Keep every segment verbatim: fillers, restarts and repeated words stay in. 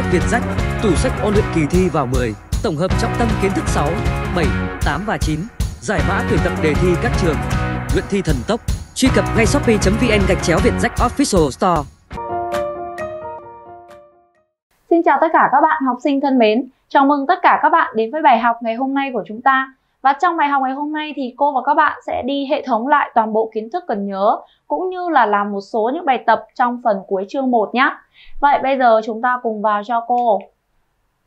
sách VietJack, tủ sách ôn luyện kỳ thi vào mười, tổng hợp trọng tâm kiến thức sáu, bảy, tám và chín, giải mã tuyển tập đề thi các trường. Luyện thi thần tốc, truy cập ngay shopee chấm vn gạch chéo VietJack Official Store. Xin chào tất cả các bạn học sinh thân mến. Chào mừng tất cả các bạn đến với bài học ngày hôm nay của chúng ta. Và trong bài học ngày hôm nay thì cô và các bạn sẽ đi hệ thống lại toàn bộ kiến thức cần nhớ, cũng như là làm một số những bài tập trong phần cuối chương một nhé. Vậy bây giờ chúng ta cùng vào cho cô.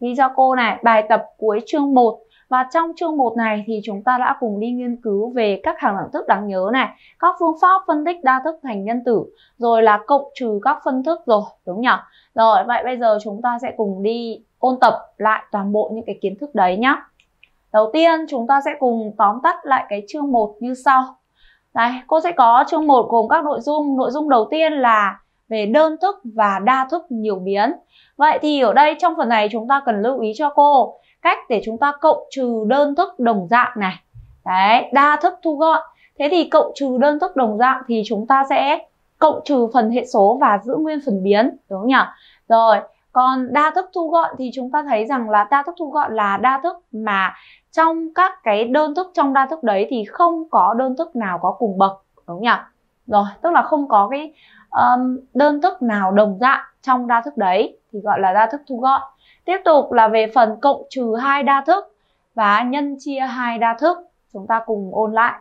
Ghi cho cô này, bài tập cuối chương một. Và trong chương một này thì chúng ta đã cùng đi nghiên cứu về các hàng đẳng thức đáng nhớ này, các phương pháp phân tích đa thức thành nhân tử, rồi là cộng trừ các phân thức rồi, đúng nhỉ? Rồi, vậy bây giờ chúng ta sẽ cùng đi ôn tập lại toàn bộ những cái kiến thức đấy nhé. Đầu tiên chúng ta sẽ cùng tóm tắt lại cái chương một như sau. Đây, cô sẽ có chương một gồm các nội dung. Nội dung đầu tiên là về đơn thức và đa thức nhiều biến. Vậy thì ở đây trong phần này chúng ta cần lưu ý cho cô cách để chúng ta cộng trừ đơn thức đồng dạng này. Đấy, đa thức thu gọn. Thế thì cộng trừ đơn thức đồng dạng thì chúng ta sẽ cộng trừ phần hệ số và giữ nguyên phần biến, đúng không nhỉ? Rồi, còn đa thức thu gọn thì chúng ta thấy rằng là đa thức thu gọn là đa thức mà trong các cái đơn thức trong đa thức đấy thì không có đơn thức nào có cùng bậc, đúng không nhỉ? Rồi, tức là không có cái um, đơn thức nào đồng dạng trong đa thức đấy thì gọi là đa thức thu gọn. Tiếp tục là về phần cộng trừ hai đa thức và nhân chia hai đa thức, chúng ta cùng ôn lại.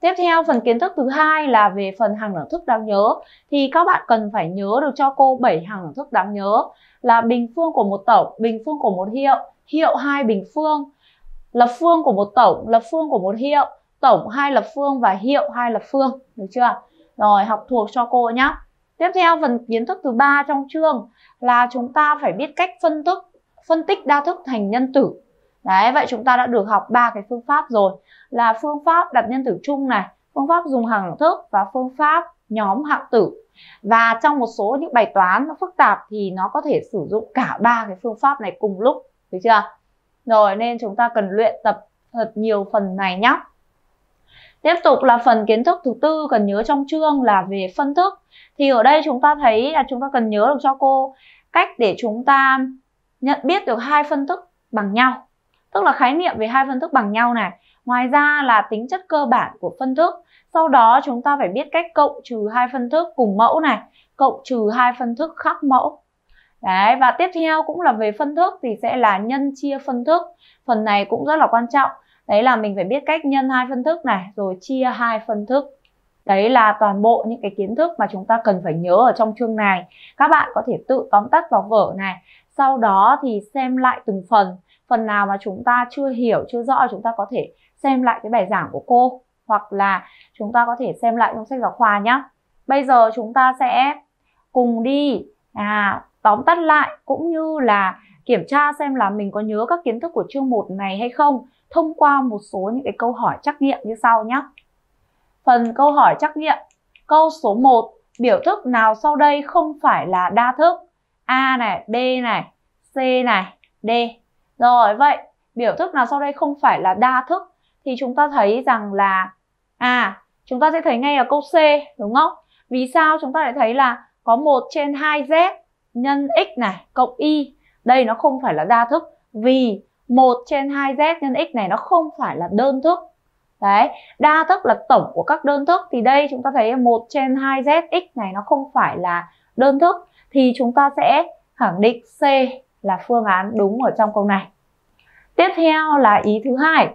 Tiếp theo phần kiến thức thứ hai là về phần hàng đẳng thức đáng nhớ. Thì các bạn cần phải nhớ được cho cô bảy hàng đẳng thức đáng nhớ là bình phương của một tổng, bình phương của một hiệu, hiệu hai bình phương, lập phương của một tổng, lập phương của một hiệu, tổng hai lập phương và hiệu hai lập phương, được chưa? Rồi, học thuộc cho cô nhé. Tiếp theo phần kiến thức thứ ba trong chương là chúng ta phải biết cách phân thức, phân tích đa thức thành nhân tử. Đấy, vậy chúng ta đã được học ba cái phương pháp rồi, là phương pháp đặt nhân tử chung này, phương pháp dùng hàng đẳng thức và phương pháp nhóm hạng tử. Và trong một số những bài toán nó phức tạp thì nó có thể sử dụng cả ba cái phương pháp này cùng lúc, được chưa? Rồi, nên chúng ta cần luyện tập thật nhiều phần này nhé. Tiếp tục là phần kiến thức thứ tư cần nhớ trong chương là về phân thức. Thì ở đây chúng ta thấy là chúng ta cần nhớ được cho cô cách để chúng ta nhận biết được hai phân thức bằng nhau, tức là khái niệm về hai phân thức bằng nhau này. Ngoài ra là tính chất cơ bản của phân thức. Sau đó chúng ta phải biết cách cộng trừ hai phân thức cùng mẫu này, cộng trừ hai phân thức khác mẫu. Đấy, và tiếp theo cũng là về phân thức thì sẽ là nhân chia phân thức. Phần này cũng rất là quan trọng. Đấy là mình phải biết cách nhân hai phân thức này, rồi chia hai phân thức. Đấy là toàn bộ những cái kiến thức mà chúng ta cần phải nhớ ở trong chương này. Các bạn có thể tự tóm tắt vào vở này, sau đó thì xem lại từng phần. Phần nào mà chúng ta chưa hiểu, chưa rõ, chúng ta có thể xem lại cái bài giảng của cô, hoặc là chúng ta có thể xem lại trong sách giáo khoa nhé. Bây giờ chúng ta sẽ cùng đi à, tóm tắt lại, cũng như là kiểm tra xem là mình có nhớ các kiến thức của chương một này hay không, thông qua một số những cái câu hỏi trắc nghiệm như sau nhé. Phần câu hỏi trắc nghiệm. Câu số một. Biểu thức nào sau đây không phải là đa thức? A này, B này, C này, D. Rồi, vậy biểu thức nào sau đây không phải là đa thức? Thì chúng ta thấy rằng là à, chúng ta sẽ thấy ngay là câu C, đúng không? Vì sao? Chúng ta lại thấy là có một trên hai Z nhân X này, cộng Y. Đây nó không phải là đa thức, vì một trên hai Z nhân X này nó không phải là đơn thức. Đấy, đa thức là tổng của các đơn thức. Thì đây chúng ta thấy một trên hai Z X này nó không phải là đơn thức. Thì chúng ta sẽ khẳng định C là phương án đúng ở trong câu này. Tiếp theo là ý thứ hai.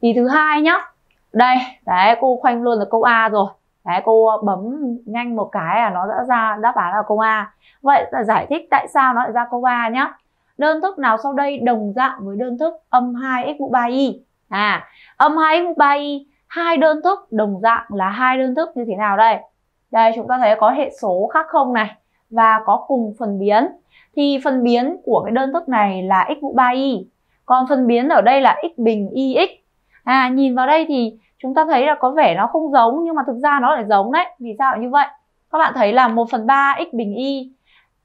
Ý thứ hai nhá. Đây, đấy, cô khoanh luôn là câu A rồi. Đấy, cô bấm nhanh một cái là nó đã ra đáp án là câu A. Vậy là giải thích tại sao nó lại ra câu A nhá. Đơn thức nào sau đây đồng dạng với đơn thức âm hai x mũ ba y? À, âm hai x mũ ba y, hai đơn thức đồng dạng là hai đơn thức như thế nào đây? Đây, chúng ta thấy có hệ số khác không này và có cùng phần biến. Thì phần biến của cái đơn thức này là x mũ ba y. Còn phần biến ở đây là x bình y x. À, nhìn vào đây thì chúng ta thấy là có vẻ nó không giống, nhưng mà thực ra nó lại giống đấy. Vì sao lại như vậy? Các bạn thấy là một phần ba x bình y.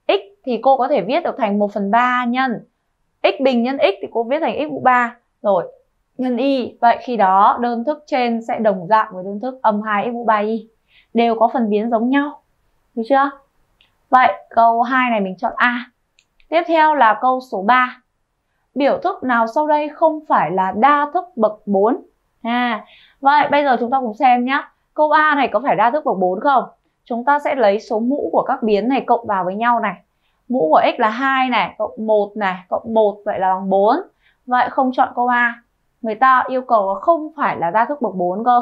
X thì cô có thể viết được thành một phần ba nhân x bình nhân x thì cô viết thành x mũ ba. Rồi, nhân y. Vậy khi đó đơn thức trên sẽ đồng dạng với đơn thức âm hai x mũ ba y. Đều có phần biến giống nhau. Được chưa? Vậy câu hai này mình chọn A. Tiếp theo là câu số ba. Biểu thức nào sau đây không phải là đa thức bậc bốn? À, vậy bây giờ chúng ta cùng xem nhé. Câu A này có phải đa thức bậc bốn không? Chúng ta sẽ lấy số mũ của các biến này cộng vào với nhau này. Mũ của x là hai này, cộng một này, cộng một, vậy là bằng bốn. Vậy không chọn câu A. Người ta yêu cầu không phải là đa thức bậc bốn cơ.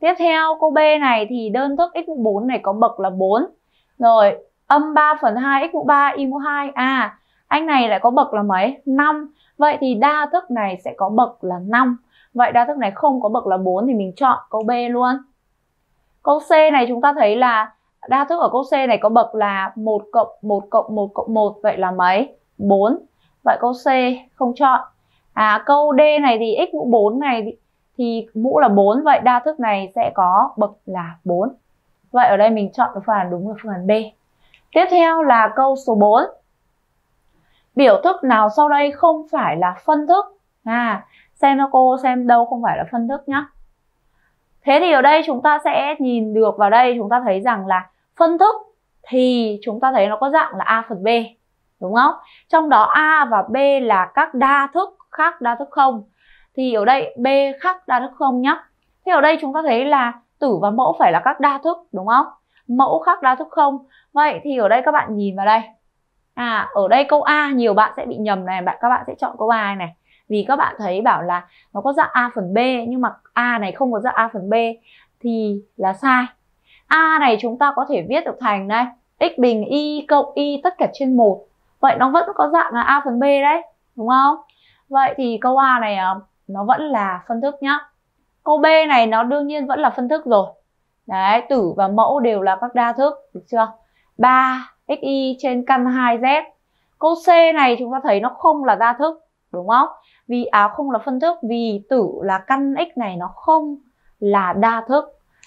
Tiếp theo câu B này thì đơn thức x mũ bốn này có bậc là bốn. Rồi, âm ba phần hai x mũ ba y mũ hai. À, anh này lại có bậc là mấy? năm. Vậy thì đa thức này sẽ có bậc là năm. Vậy đa thức này không có bậc là bốn thì mình chọn câu B luôn. Câu C này chúng ta thấy là đa thức ở câu C này có bậc là một cộng một cộng một cộng một. Vậy là mấy? bốn. Vậy câu C không chọn. À, câu D này thì x mũ bốn này thì mũ là bốn. Vậy đa thức này sẽ có bậc là bốn. Vậy ở đây mình chọn được phương án đúng là phương án B. Tiếp theo là câu số bốn. Biểu thức nào sau đây không phải là phân thức? À, xem cho cô xem đâu không phải là phân thức nhé. Thế thì ở đây chúng ta sẽ nhìn được vào đây, chúng ta thấy rằng là phân thức thì chúng ta thấy nó có dạng là A phần B, đúng không? Trong đó A và B là các đa thức khác đa thức không. Thì ở đây B khác đa thức không nhé. Thế ở đây chúng ta thấy là tử và mẫu phải là các đa thức, đúng không? Mẫu khác đa thức không. Vậy thì ở đây các bạn nhìn vào đây. À, ở đây câu A nhiều bạn sẽ bị nhầm này, bạn các bạn sẽ chọn câu A này. Vì các bạn thấy bảo là nó có dạng A phần B nhưng mà A này không có dạng A phần B thì là sai. A này chúng ta có thể viết được thành đây x bình y cộng y tất cả trên một. Vậy nó vẫn có dạng là A phần B đấy, đúng không? Vậy thì câu A này nó vẫn là phân thức nhá. Câu B này nó đương nhiên vẫn là phân thức rồi. Đấy, tử và mẫu đều là các đa thức, được chưa? ba xy trên căn hai z. Câu C này chúng ta thấy nó không là đa thức, đúng không? Vì áo không là phân thức, vì tử là căn x này nó không là đa thức.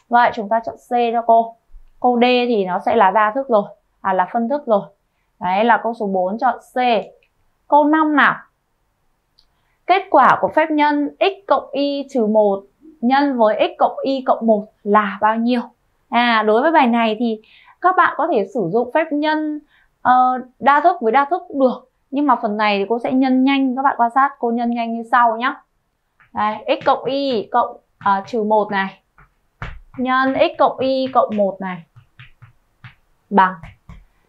Vậy chúng ta chọn C cho cô. Câu D thì nó sẽ là đa thức rồi, à là phân thức rồi. Đấy là câu số bốn, chọn C. Câu năm nào. Kết quả của phép nhân x cộng y trừ một nhân với x cộng y cộng một là bao nhiêu? À, đối với bài này thì các bạn có thể sử dụng phép nhân uh, đa thức với đa thức cũng được. Nhưng mà phần này thì cô sẽ nhân nhanh, các bạn quan sát cô nhân nhanh như sau nhé. Đấy, x cộng y cộng uh, trừ một này nhân x cộng y cộng một này bằng.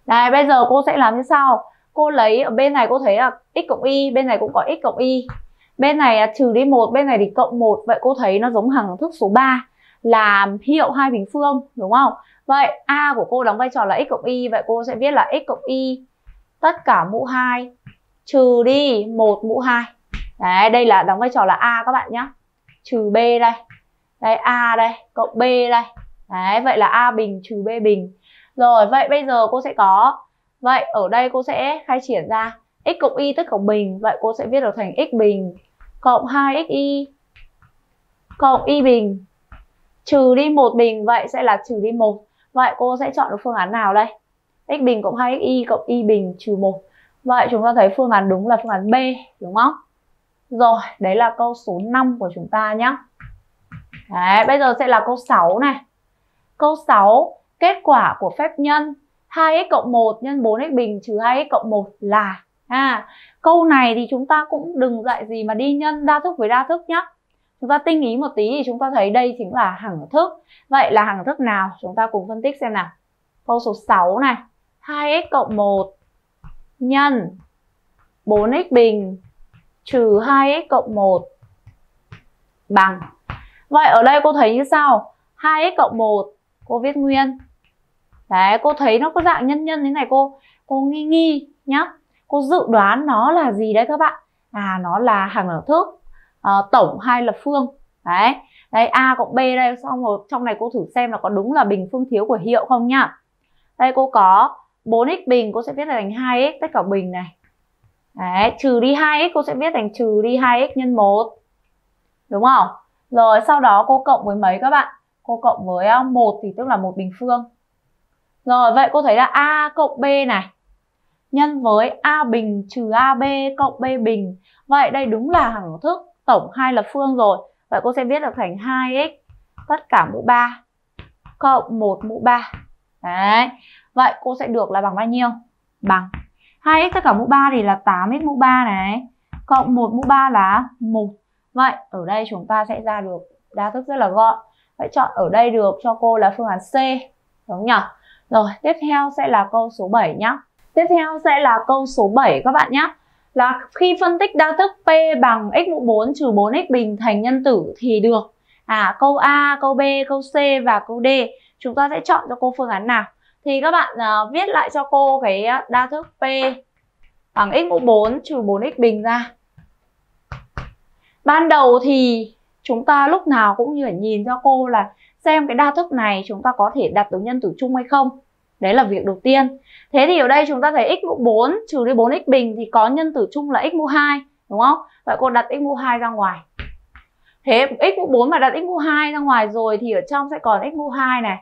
Đấy, bây giờ cô sẽ làm như sau. Cô lấy ở bên này cô thấy là x cộng y, bên này cũng có x cộng y. Bên này là trừ đi một, bên này thì cộng một. Vậy cô thấy nó giống hằng thức số ba là hiệu hai bình phương, đúng không? Vậy A của cô đóng vai trò là x cộng y. Vậy cô sẽ viết là x cộng y tất cả mũ hai trừ đi một mũ hai. Đấy, đây là đóng vai trò là A các bạn nhé. Trừ B đây. Đây A đây, cộng B đây. Đấy, vậy là A bình trừ B bình. Rồi, vậy bây giờ cô sẽ có. Vậy ở đây cô sẽ khai triển ra x cộng y tất cả bình. Vậy cô sẽ viết được thành x bình cộng hai xy cộng y bình trừ đi một bình. Vậy sẽ là trừ đi một. Vậy cô sẽ chọn được phương án nào đây? X bình cộng hai xy cộng y bình trừ một. Vậy chúng ta thấy phương án đúng là phương án B, đúng không? Rồi, đấy là câu số năm của chúng ta nhé. Đấy, bây giờ sẽ là câu sáu này. Câu sáu, kết quả của phép nhân hai x cộng một nhân bốn x bình trừ hai x cộng một là. À, câu này thì chúng ta cũng đừng dạy gì mà đi nhân đa thức với đa thức nhé. Chúng ta tinh ý một tí thì chúng ta thấy đây chính là hằng thức. Vậy là hằng thức nào? Chúng ta cùng phân tích xem nào. Câu số sáu này, hai x cộng một nhân bốn x bình trừ hai x cộng một bằng. Vậy ở đây cô thấy như sau, hai x cộng một, cô viết nguyên. Đấy, cô thấy nó có dạng nhân nhân thế này cô, cô nghi nghi nhá. Cô dự đoán nó là gì đấy các bạn? À, nó là hằng thức à, tổng hay lập phương. Đấy, đây A cộng B đây, xong rồi trong này cô thử xem là có đúng là bình phương thiếu của hiệu không nhá. Đây cô có bốn x bình, cô sẽ viết là thành hai x tất cả bình này. Đấy, trừ đi hai x cô sẽ viết thành trừ đi hai x nhân một. Đúng không? Rồi sau đó cô cộng với mấy các bạn? Cô cộng với một thì tức là một bình phương. Rồi vậy cô thấy là A cộng B này nhân với A bình trừ a bê cộng B bình. Vậy đây đúng là hằng thức tổng hai lập phương rồi. Vậy cô sẽ viết được thành hai x tất cả mũ ba cộng một mũ ba. Đấy. Vậy cô sẽ được là bằng bao nhiêu? Bằng hai x tất cả mũ ba thì là tám x mũ ba này, cộng một mũ ba là một. Vậy ở đây chúng ta sẽ ra được đa thức rất là gọn. Vậy chọn ở đây được cho cô là phương án C, đúng nhỉ? Rồi, tiếp theo sẽ là câu số bảy nhá. Tiếp theo sẽ là câu số bảy các bạn nhé. Là khi phân tích đa thức P bằng x mũ bốn trừ bốn x bình thành nhân tử thì được. À, câu A, câu B, câu C và câu D. Chúng ta sẽ chọn cho cô phương án nào? Thì các bạn uh, viết lại cho cô cái đa thức P bằng x mũ bốn trừ bốn x bình ra. Ban đầu thì chúng ta lúc nào cũng như phải nhìn cho cô là xem cái đa thức này chúng ta có thể đặt được nhân tử chung hay không. Đấy là việc đầu tiên. Thế thì ở đây chúng ta thấy x mũ bốn trừ đi bốn x bình thì có nhân tử chung là x mũ hai, đúng không? Vậy cô đặt x mũ hai ra ngoài. Thế x mũ bốn mà đặt x mũ hai ra ngoài rồi thì ở trong sẽ còn x mũ hai này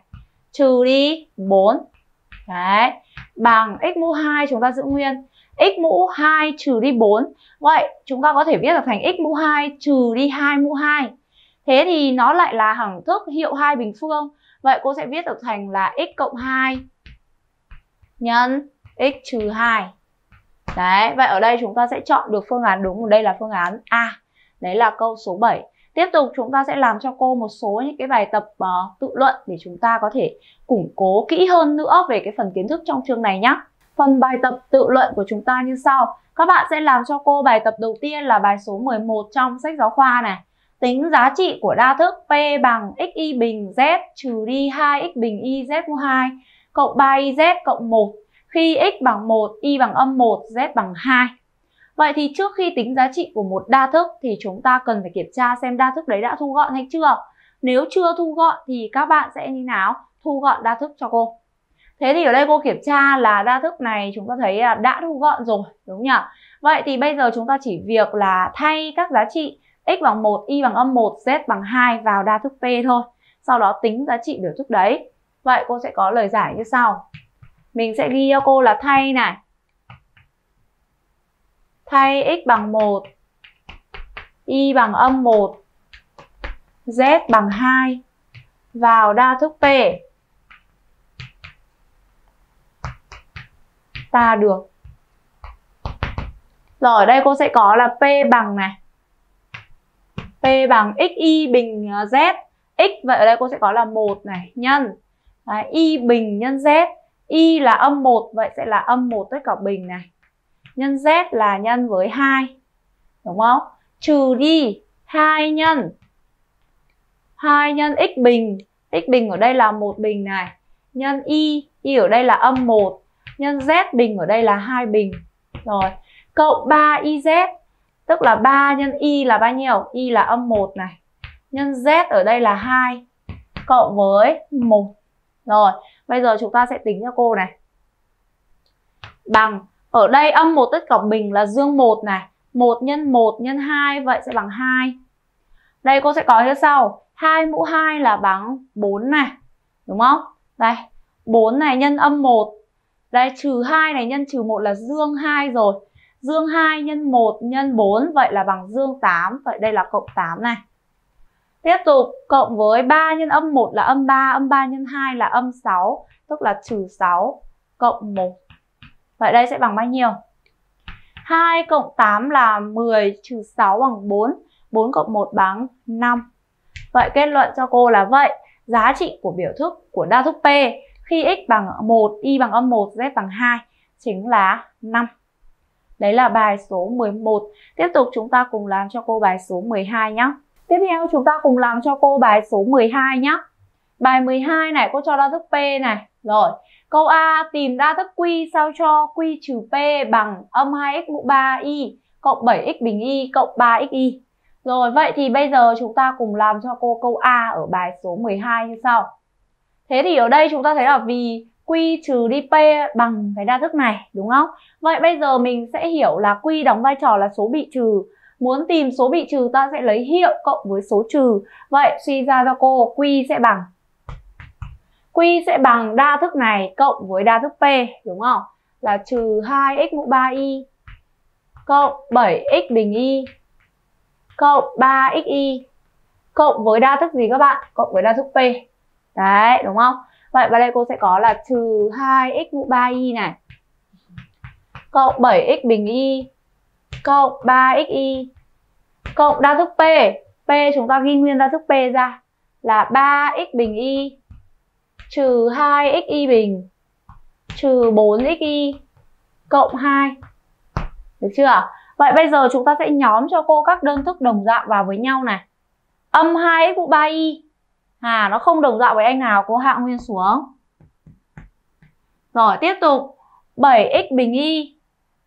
trừ đi bốn. Đấy, bằng x mũ hai chúng ta giữ nguyên. X mũ hai trừ đi bốn. Vậy chúng ta có thể viết là thành x mũ hai trừ đi hai mũ hai. Thế thì nó lại là hằng thức hiệu hai bình phương. Vậy cô sẽ viết được thành là x cộng hai nhân x trừ hai. Đấy, vậy ở đây chúng ta sẽ chọn được phương án đúng. Đây là phương án A. Đấy là câu số bảy. Tiếp tục chúng ta sẽ làm cho cô một số những cái bài tập uh, tự luận để chúng ta có thể củng cố kỹ hơn nữa về cái phần kiến thức trong chương này nhé. Phần bài tập tự luận của chúng ta như sau. Các bạn sẽ làm cho cô bài tập đầu tiên là bài số mười một trong sách giáo khoa này. Tính giá trị của đa thức P bằng xy bình z trừ đi hai x bình y z mũ hai cộng ba y z cộng một khi x bằng một, y bằng âm một, z bằng hai. Vậy thì trước khi tính giá trị của một đa thức thì chúng ta cần phải kiểm tra xem đa thức đấy đã thu gọn hay chưa. Nếu chưa thu gọn thì các bạn sẽ như nào? Thu gọn đa thức cho cô. Thế thì ở đây cô kiểm tra là đa thức này chúng ta thấy là đã thu gọn rồi, đúng nhỉ? Vậy thì bây giờ chúng ta chỉ việc là thay các giá trị x bằng một, y bằng âm một, z bằng hai vào đa thức P thôi. Sau đó tính giá trị biểu thức đấy. Vậy cô sẽ có lời giải như sau. Mình sẽ ghi cho cô là thay này. Thay x bằng một, y bằng âm một, z bằng hai vào đa thức P. Ta được. Rồi ở đây cô sẽ có là P bằng này. P bằng xy bình z. X vậy ở đây cô sẽ có là một này nhân đấy, y bình nhân z. Y là âm một, vậy sẽ là âm một tất cả bình này. Nhân z là nhân với hai, đúng không? Trừ đi hai nhân hai nhân x bình. X bình ở đây là một bình này. Nhân y, y ở đây là âm một. Nhân z bình ở đây là hai bình. Rồi, cộng ba y z. Tức là ba nhân y là bao nhiêu? Y là âm một này. Nhân z ở đây là hai. Cộng với một. Rồi, bây giờ chúng ta sẽ tính cho cô này. Bằng, ở đây âm một tất cả bình là dương một này. một nhân một nhân hai, vậy sẽ bằng hai. Đây cô sẽ có như sau. hai mũ hai là bằng bốn này. Đúng không? Đây, bốn này nhân âm một. Đây, trừ hai này nhân trừ một là dương hai rồi. Dương hai nhân một nhân bốn, vậy là bằng dương tám. Vậy đây là cộng tám này. Tiếp tục, cộng với ba nhân âm một là âm ba. Âm ba nhân hai là âm sáu. Tức là trừ sáu cộng một. Vậy đây sẽ bằng bao nhiêu? hai cộng tám là mười, trừ sáu bằng bốn. bốn cộng một bằng năm. Vậy kết luận cho cô là vậy. Giá trị của biểu thức của đa thức P khi x bằng một, y bằng âm một, z bằng hai chính là năm. Đấy là bài số mười một. Tiếp tục chúng ta cùng làm cho cô bài số mười hai nhé. Tiếp theo chúng ta cùng làm cho cô bài số mười hai nhé. Bài mười hai này cô cho đa thức P này. Rồi, câu A tìm đa thức Q sao cho Q trừ P bằng âm hai x mũ ba y cộng bảy x bình y cộng ba x y. Rồi, vậy thì bây giờ chúng ta cùng làm cho cô câu A ở bài số mười hai như sau. Thế thì ở đây chúng ta thấy là vì Q trừ đi P bằng cái đa thức này, đúng không? Vậy bây giờ mình sẽ hiểu là Q đóng vai trò là số bị trừ. Muốn tìm số bị trừ ta sẽ lấy hiệu cộng với số trừ. Vậy suy ra cho cô Q sẽ bằng Q sẽ bằng đa thức này cộng với đa thức P, đúng không? Là trừ hai x mũ ba y cộng bảy x bình y cộng ba x y cộng với đa thức gì các bạn? Cộng với đa thức P. Đấy, đúng không? Vậy và đây cô sẽ có là trừ hai x mũ ba y này cộng bảy x bình y cộng ba x y cộng đa thức P. P chúng ta ghi nguyên đa thức P ra là ba x bình y trừ hai x y bình trừ bốn x y cộng hai. Được chưa? Vậy bây giờ chúng ta sẽ nhóm cho cô các đơn thức đồng dạng vào với nhau này. Âm hai x mũ ba y. À, nó không đồng dạng với anh nào, cô hạ nguyên xuống. Rồi, tiếp tục. bảy x bình y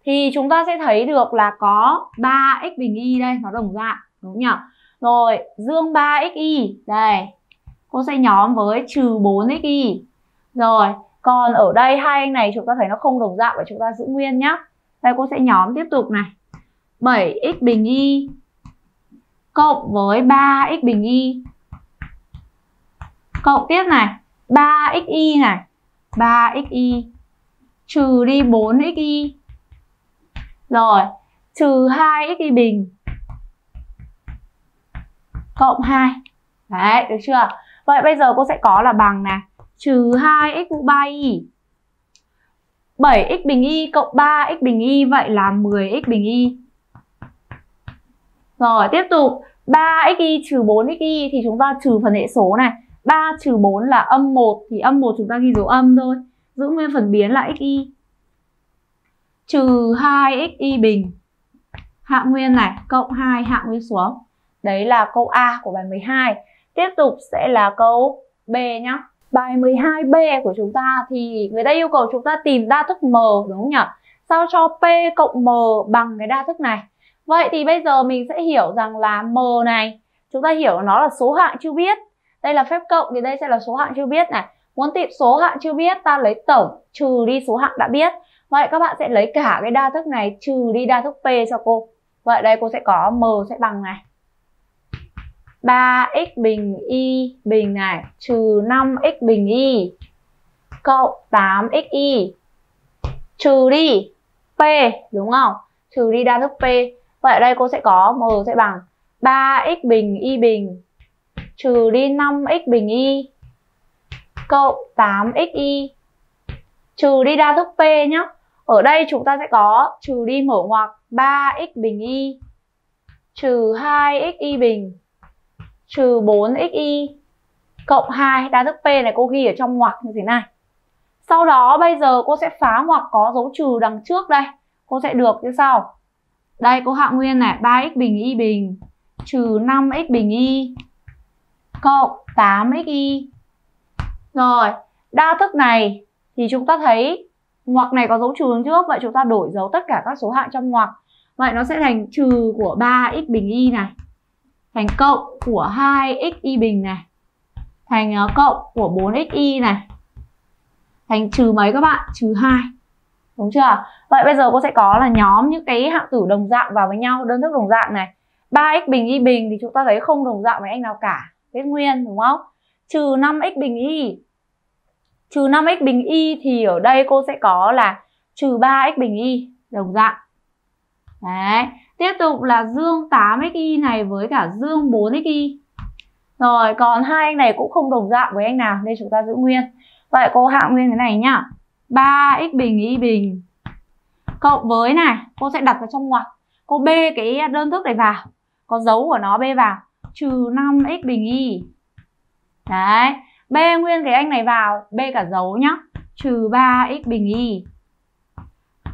thì chúng ta sẽ thấy được là có ba x bình y đây, nó đồng dạng, đúng không nhỉ? Rồi, dương ba x y, đây. Cô sẽ nhóm với trừ bốn x y. Rồi, còn ở đây hai anh này chúng ta thấy nó không đồng dạng và chúng ta giữ nguyên nhá. Đây, cô sẽ nhóm tiếp tục này. bảy x bình y cộng với ba x bình y. Cộng tiếp này, ba x y này, ba x y trừ đi bốn x y. Rồi, trừ hai x y bình cộng hai. Đấy, được chưa? Vậy bây giờ cô sẽ có là bằng này, trừ hai x mũ ba y. bảy x bình y cộng ba x bình y, vậy là mười x bình y. Rồi, tiếp tục, ba x y trừ bốn x y thì chúng ta trừ phần hệ số này. ba trừ bốn là âm một, thì âm một chúng ta ghi dấu âm thôi. Giữ nguyên phần biến là xy. Trừ hai x y bình, hạ nguyên này, cộng hai, hạ nguyên xuống. Đấy là câu A của bài mười hai. Tiếp tục sẽ là câu B nhá. Bài mười hai B của chúng ta thì người ta yêu cầu chúng ta tìm đa thức M, đúng không nhỉ? Sao cho P cộng M bằng cái đa thức này. Vậy thì bây giờ mình sẽ hiểu rằng là M này, chúng ta hiểu nó là số hạng chưa biết. Đây là phép cộng thì đây sẽ là số hạng chưa biết này. Muốn tìm số hạng chưa biết ta lấy tổng trừ đi số hạng đã biết. Vậy các bạn sẽ lấy cả cái đa thức này trừ đi đa thức P cho cô. Vậy đây cô sẽ có M sẽ bằng này, ba x bình y bình này trừ năm x bình y cộng tám x y trừ đi P, đúng không? Trừ đi đa thức P. Vậy đây cô sẽ có M sẽ bằng ba x bình y bình trừ đi năm x bình y cộng tám x y trừ đi đa thức P nhé. Ở đây chúng ta sẽ có trừ đi mở ngoặc ba x bình y trừ hai x y bình trừ bốn x y cộng hai. Đa thức P này cô ghi ở trong ngoặc như thế này. Sau đó bây giờ cô sẽ phá ngoặc có dấu trừ đằng trước đây. Cô sẽ được như sau. Đây cô hạ nguyên này, ba x bình y bình trừ năm x bình y cộng tám x y. Rồi, đa thức này thì chúng ta thấy ngoặc này có dấu trừ đằng trước. Vậy chúng ta đổi dấu tất cả các số hạng trong ngoặc. Vậy nó sẽ thành trừ của ba x bình y này, thành cộng của hai x y bình này, thành cộng của bốn x y này, thành trừ mấy các bạn? Trừ hai. Đúng chưa? Vậy bây giờ cô sẽ có là nhóm những cái hạng tử đồng dạng vào với nhau, đơn thức đồng dạng này. ba x bình y bình thì chúng ta thấy không đồng dạng với anh nào cả, biết nguyên đúng không? Trừ năm x bình y. Trừ năm x bình y thì ở đây cô sẽ có là trừ ba x bình y, đồng dạng. Đấy. Tiếp tục là dương tám x y này với cả dương bốn x y. Rồi, còn hai anh này cũng không đồng dạng với anh nào nên chúng ta giữ nguyên. Vậy cô hạ nguyên cái này nhá. ba x bình y bình cộng với này, cô sẽ đặt vào trong ngoặc. Cô bê cái đơn thức này vào, có dấu của nó bê vào, trừ năm x bình y. Đấy, bê nguyên cái anh này vào, bê cả dấu nhá, trừ ba x bình y.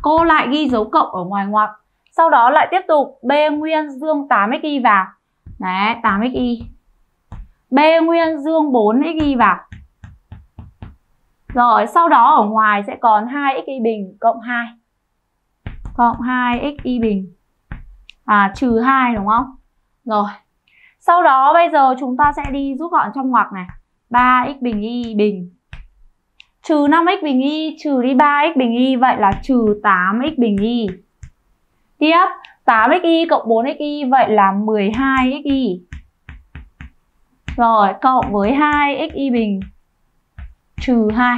Cô lại ghi dấu cộng ở ngoài ngoặc. Sau đó lại tiếp tục bê nguyên dương tám x y vào. Đấy, tám x y. Bê nguyên dương bốn x y vào. Rồi, sau đó ở ngoài sẽ còn hai x y bình cộng hai. Cộng hai x y bình. À, trừ hai đúng không? Rồi. Sau đó bây giờ chúng ta sẽ đi rút gọn trong ngoặc này. ba x bình y bình. Trừ năm x bình y, trừ đi ba x bình y, vậy là trừ tám x bình y. Tiếp, tám x y cộng bốn x y, vậy là mười hai x y. Rồi, cộng với hai x y bình trừ hai.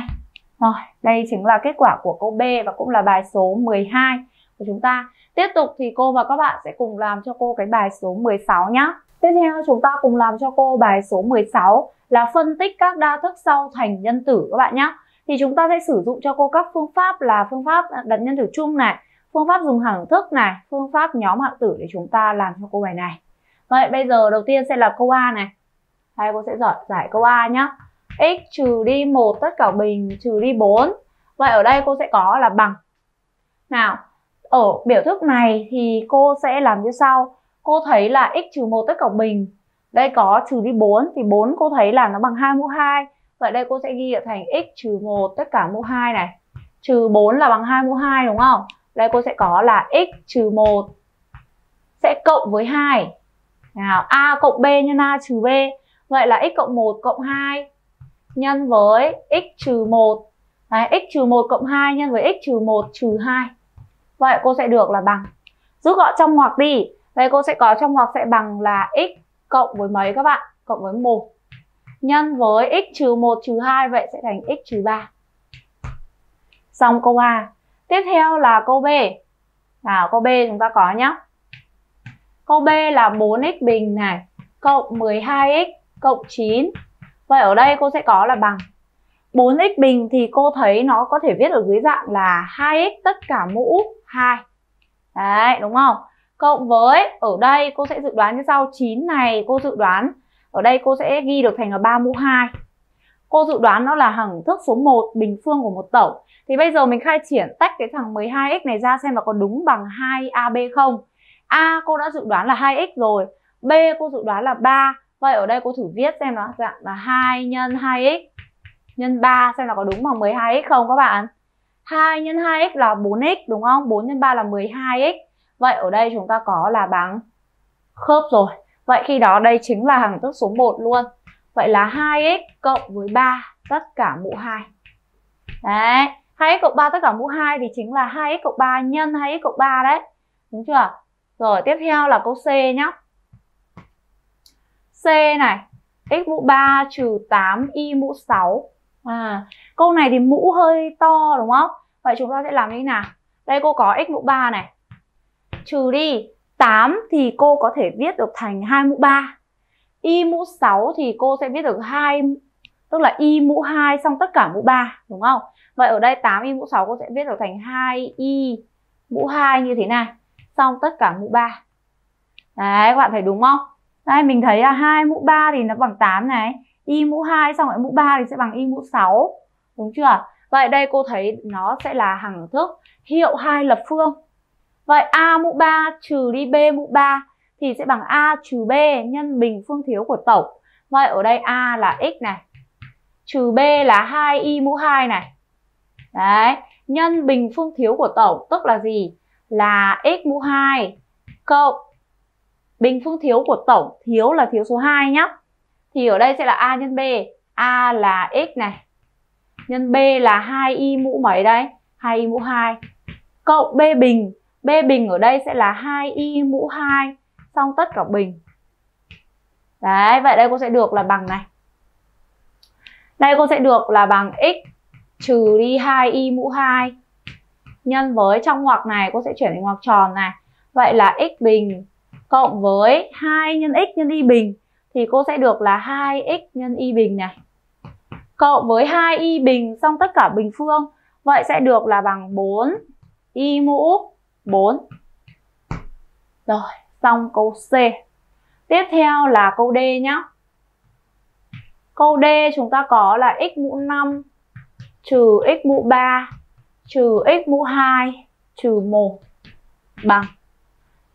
Rồi, đây chính là kết quả của câu B và cũng là bài số mười hai của chúng ta. Tiếp tục thì cô và các bạn sẽ cùng làm cho cô cái bài số mười sáu nhé. Tiếp theo chúng ta cùng làm cho cô bài số mười sáu là phân tích các đa thức sau thành nhân tử các bạn nhé. Thì chúng ta sẽ sử dụng cho cô các phương pháp là phương pháp đặt nhân tử chung này, phương pháp dùng hằng thức này, phương pháp nhóm hạng tử để chúng ta làm cho câu bài này. Vậy bây giờ đầu tiên sẽ là câu A này. Đây, cô sẽ giải câu A nhá. X trừ đi một tất cả bình trừ đi bốn. Vậy ở đây cô sẽ có là bằng. Nào, ở biểu thức này thì cô sẽ làm như sau. Cô thấy là x trừ một tất cả bình, đây có trừ đi bốn, thì bốn cô thấy là nó bằng hai mũ hai. Vậy đây cô sẽ ghi thành x trừ một tất cả mũ hai này, trừ bốn là bằng hai mũ hai đúng không? Đây cô sẽ có là x trừ một sẽ cộng với hai. Nào, a cộng b nhân a trừ b. Vậy là x cộng một cộng hai nhân với x trừ một. Đấy, x trừ một cộng hai nhân với x trừ một trừ hai. Vậy cô sẽ được là bằng, rút gọn trong ngoặc đi. Đây cô sẽ có trong ngoặc sẽ bằng là x cộng với mấy các bạn? Cộng với một nhân với x trừ một trừ hai. Vậy sẽ thành x trừ ba. Xong câu A. Tiếp theo là câu B. Nào, câu B chúng ta có nhá. Câu B là bốn x bình này cộng mười hai x cộng chín. Vậy ở đây cô sẽ có là bằng bốn x bình thì cô thấy nó có thể viết ở dưới dạng là hai x tất cả mũ hai. Đấy, đúng không? Cộng với, ở đây cô sẽ dự đoán như sau. chín này cô dự đoán, ở đây cô sẽ ghi được thành là ba mũ hai. Cô dự đoán nó là hằng thức số một, bình phương của một tổng. Thì bây giờ mình khai triển tách cái thằng mười hai x này ra xem là có đúng bằng hai a b không. A cô đã dự đoán là hai x rồi, B cô dự đoán là ba. Vậy ở đây cô thử viết xem nó dạng là hai nhân hai x nhân ba xem là có đúng bằng mười hai x không các bạn. hai nhân hai x là bốn x đúng không? bốn nhân ba là mười hai x. Vậy ở đây chúng ta có là bằng khớp rồi. Vậy khi đó đây chính là hằng thức số một luôn. Vậy là hai x cộng với ba tất cả mũ hai. Đấy, hai x cộng ba tất cả mũ hai thì chính là hai x cộng ba nhân hai x cộng ba đấy. Đúng chưa? Rồi tiếp theo là câu C nhá. C này, x mũ ba trừ tám y mũ sáu. À, câu này thì mũ hơi to đúng không? Vậy chúng ta sẽ làm như thế nào? Đây cô có x mũ ba này, trừ đi tám thì cô có thể viết được thành hai mũ ba. Y mũ sáu thì cô sẽ viết được hai, tức là y mũ hai xong tất cả mũ ba đúng không? Vậy ở đây tám y mũ sáu cô sẽ viết được thành hai y mũ hai như thế này, xong tất cả mũ ba. Đấy, các bạn thấy đúng không? Đây mình thấy là hai mũ ba thì nó bằng tám này, y mũ hai xong rồi mũ ba thì sẽ bằng y mũ sáu, đúng chưa? Vậy đây cô thấy nó sẽ là hằng thức hiệu hai lập phương. Vậy a mũ ba trừ đi b mũ ba thì sẽ bằng a trừ b nhân bình phương thiếu của tổng. Vậy ở đây a là x này, trừ b là hai y mũ hai này. Đấy, nhân bình phương thiếu của tổng tức là gì? Là x mũ hai cộng bình phương thiếu của tổng, thiếu là thiếu số hai nhá. Thì ở đây sẽ là a nhân b, a là x này, nhân b là hai y mũ mấy đây? hai y mũ hai, cộng b bình, b bình ở đây sẽ là hai y mũ hai, xong tất cả bình. Đấy, vậy đây cô sẽ được là bằng này. Đây cô sẽ được là bằng x trừ đi hai y mũ hai, nhân với trong ngoặc này cô sẽ chuyển thành ngoặc tròn này. Vậy là x bình cộng với hai nhân x nhân y bình thì cô sẽ được là hai x nhân y bình này, cộng với hai y bình xong tất cả bình phương. Vậy sẽ được là bằng bốn y mũ bốn. Rồi, xong câu C. Tiếp theo là câu D nhá. Câu D chúng ta có là x mũ năm trừ x mũ ba trừ x mũ hai trừ một bằng.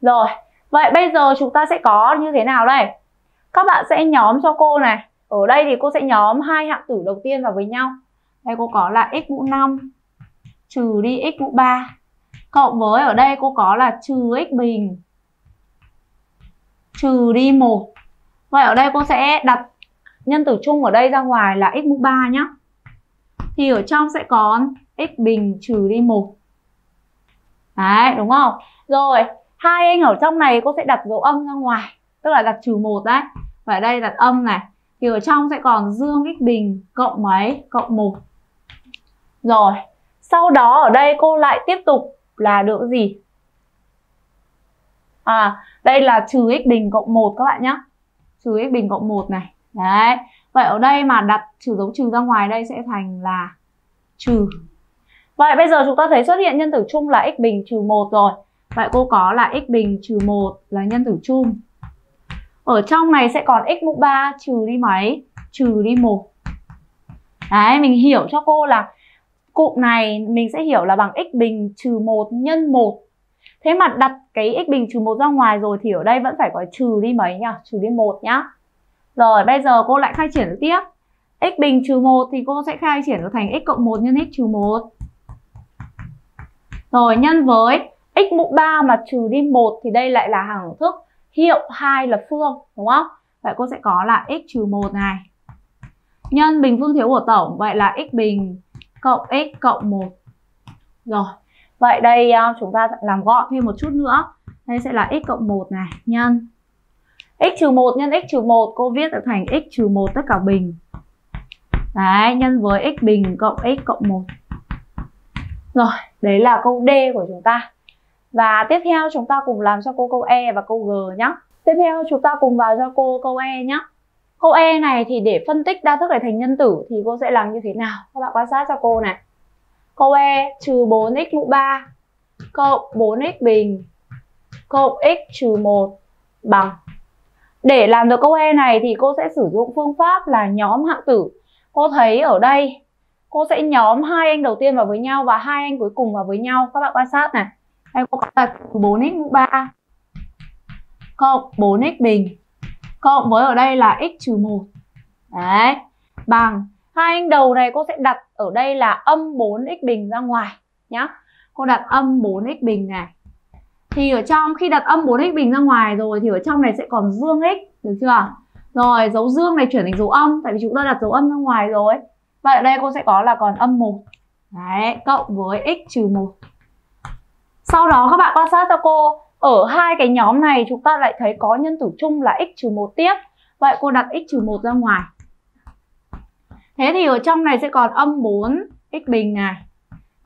Rồi, vậy bây giờ chúng ta sẽ có như thế nào đây? Các bạn sẽ nhóm cho cô này. Ở đây thì cô sẽ nhóm hai hạng tử đầu tiên vào với nhau. Đây cô có là x mũ năm trừ đi x mũ ba, cộng với ở đây cô có là trừ x bình trừ đi một. Vậy ở đây cô sẽ đặt nhân tử chung ở đây ra ngoài là x mũ ba nhá. Thì ở trong sẽ có x bình trừ đi một. Đấy, đúng không? Rồi, hai anh ở trong này cô sẽ đặt dấu âm ra ngoài, tức là đặt trừ một đấy. Và ở đây đặt âm này. Thì ở trong sẽ còn dương x bình cộng mấy? Cộng một. Rồi, sau đó ở đây cô lại tiếp tục là được gì? À, đây là trừ x bình cộng một các bạn nhé. Trừ x bình cộng một này. Đấy. Vậy ở đây mà đặt trừ dấu trừ ra ngoài đây sẽ thành là trừ. Vậy bây giờ chúng ta thấy xuất hiện nhân tử chung là x bình trừ một rồi. Vậy cô có là x bình trừ một là nhân tử chung. Ở trong này sẽ còn x mũ ba trừ đi mấy? Trừ đi một. Đấy, mình hiểu cho cô là cụm này mình sẽ hiểu là bằng x bình trừ một nhân một. Thế mà đặt cái x bình trừ một ra ngoài rồi thì ở đây vẫn phải có trừ đi mấy nhỉ? Trừ đi một nhá. Rồi bây giờ cô lại khai triển tiếp. X bình trừ một thì cô sẽ khai triển thành x cộng một nhân x trừ một. Rồi nhân với x mũ ba mà trừ đi một thì đây lại là hằng thức hiệu hai lập phương, đúng không? Vậy cô sẽ có là x trừ một này nhân bình phương thiếu của tổng, vậy là x bình cộng x cộng một. Rồi, vậy đây chúng ta làm gọn thêm một chút nữa. Đây sẽ là x cộng một này nhân x trừ một nhân x trừ một, cô viết được thành x trừ một tất cả bình. Đấy, nhân với x bình cộng x cộng một. Rồi, đấy là câu D của chúng ta. Và tiếp theo chúng ta cùng làm cho cô câu E và câu G nhé. Tiếp theo chúng ta cùng vào cho cô câu E nhé. Câu E này thì để phân tích đa thức để thành nhân tử thì cô sẽ làm như thế nào? Các bạn quan sát cho cô này. Câu E trừ bốn x mũ ba cộng bốn x bình cộng x trừ một bằng. Để làm được câu E này thì cô sẽ sử dụng phương pháp là nhóm hạng tử. Cô thấy ở đây cô sẽ nhóm hai anh đầu tiên vào với nhau và hai anh cuối cùng vào với nhau. Các bạn quan sát này. Đây cô có là bốn x mũ ba cộng bốn x bình cộng với ở đây là x trừ một. Đấy, bằng hai anh đầu này cô sẽ đặt ở đây là âm bốn x bình ra ngoài nhá. Cô đặt âm bốn x bình này. Thì ở trong khi đặt âm bốn x bình ra ngoài rồi thì ở trong này sẽ còn dương x, được chưa? Rồi dấu dương này chuyển thành dấu âm, tại vì chúng ta đặt dấu âm ra ngoài rồi. Vậy ở đây cô sẽ có là còn âm một. Đấy, cộng với x trừ một. Sau đó các bạn quan sát cho cô, ở hai cái nhóm này chúng ta lại thấy có nhân tử chung là x trừ một tiếp. Vậy cô đặt x trừ một ra ngoài. Thế thì ở trong này sẽ còn âm bốn x bình này.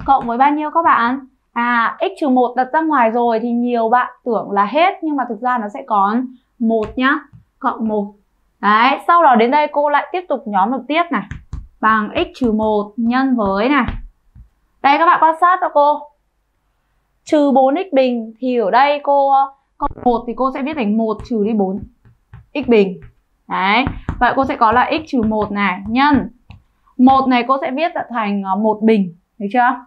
Cộng với bao nhiêu các bạn? À, x trừ một đặt ra ngoài rồi thì nhiều bạn tưởng là hết, nhưng mà thực ra nó sẽ còn một nhá, cộng một. Đấy, sau đó đến đây cô lại tiếp tục nhóm được tiếp này. Bằng x trừ một nhân với này. Đây các bạn quan sát cho cô. Trừ bốn x bình thì ở đây cô cộng một thì cô sẽ viết thành một trừ đi bốn x bình. Đấy, vậy cô sẽ có là x trừ một này nhân một này cô sẽ viết thành một bình, được chưa?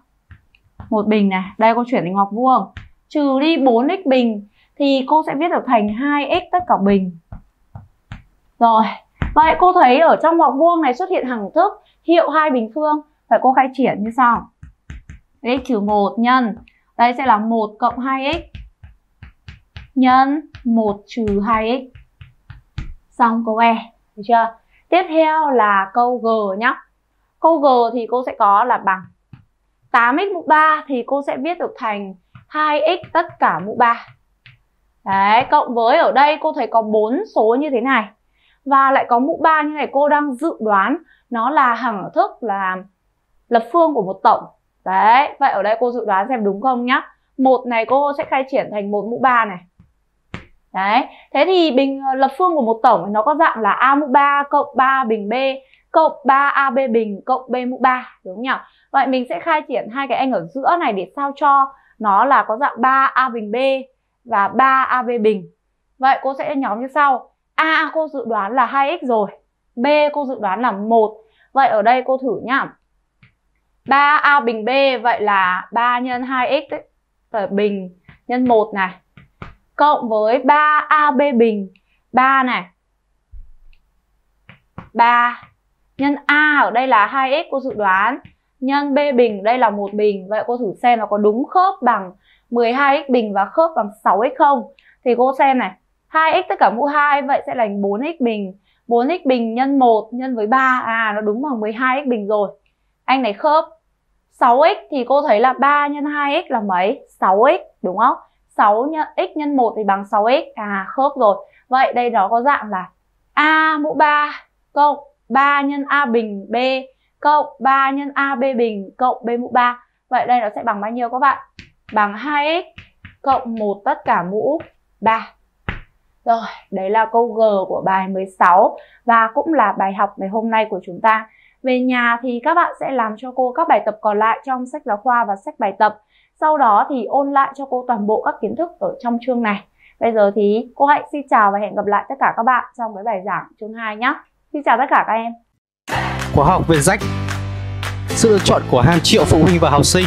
một bình này, đây cô chuyển thành ngoặc vuông. Trừ đi bốn x bình thì cô sẽ viết được thành hai x tất cả bình. Rồi, vậy cô thấy ở trong ngoặc vuông này xuất hiện hằng thức hiệu hai bình phương. Vậy cô khai triển như sau. X trừ một nhân đây sẽ là một cộng hai x nhân một trừ hai x. Xong câu E, được chưa? Tiếp theo là câu G nhé. Câu G thì cô sẽ có là bằng tám x mũ ba thì cô sẽ viết được thành hai x tất cả mũ ba. Đấy, cộng với ở đây cô thấy có bốn số như thế này. Và lại có mũ ba như này, cô đang dự đoán nó là hằng thức là lập phương của một tổng. Đấy, vậy ở đây cô dự đoán xem đúng không nhá. Một này cô sẽ khai triển thành một mũ ba này. Đấy, thế thì bình lập phương của một tổng nó có dạng là a mũ ba cộng ba bình b cộng ba a b bình cộng b mũ ba, đúng nhỉ? Vậy mình sẽ khai triển hai cái anh ở giữa này để sao cho nó là có dạng ba a bình b và ba a b bình. Vậy cô sẽ nhóm như sau. A cô dự đoán là hai x rồi, B cô dự đoán là một. Vậy ở đây cô thử nhá. ba a bình B vậy là ba nhân hai x đấy, bình nhân một này. Cộng với ba a b bình ba này. ba nhân A ở đây là hai x cô dự đoán, nhân B bình đây là một bình. Vậy cô thử xem nó có đúng khớp bằng mười hai x bình và khớp bằng sáu x không? Thì cô xem này. hai x tất cả mũ hai vậy sẽ là bốn x bình. bốn x bình nhân một nhân với ba. À, nó đúng bằng mười hai x bình rồi. Anh này khớp. sáu x thì cô thấy là ba nhân hai x là mấy? sáu x, đúng không? sáu x nhân một thì bằng sáu x. À, khớp rồi. Vậy đây nó có dạng là A mũ ba cộng ba nhân A bình B cộng ba nhân a bê bình cộng B mũ ba. Vậy đây nó sẽ bằng bao nhiêu các bạn? Bằng hai x cộng một tất cả mũ ba. Rồi, đấy là câu G của bài mười sáu và cũng là bài học ngày hôm nay của chúng ta. Về nhà thì các bạn sẽ làm cho cô các bài tập còn lại trong sách giáo khoa và sách bài tập. Sau đó thì ôn lại cho cô toàn bộ các kiến thức ở trong chương này. Bây giờ thì cô Hạnh xin chào và hẹn gặp lại tất cả các bạn trong cái bài giảng chương hai nhé. Xin chào tất cả các em. Khóa học VietJack, sự lựa chọn của hàng triệu phụ huynh và học sinh.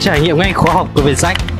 Trải nghiệm ngay khóa học của VietJack.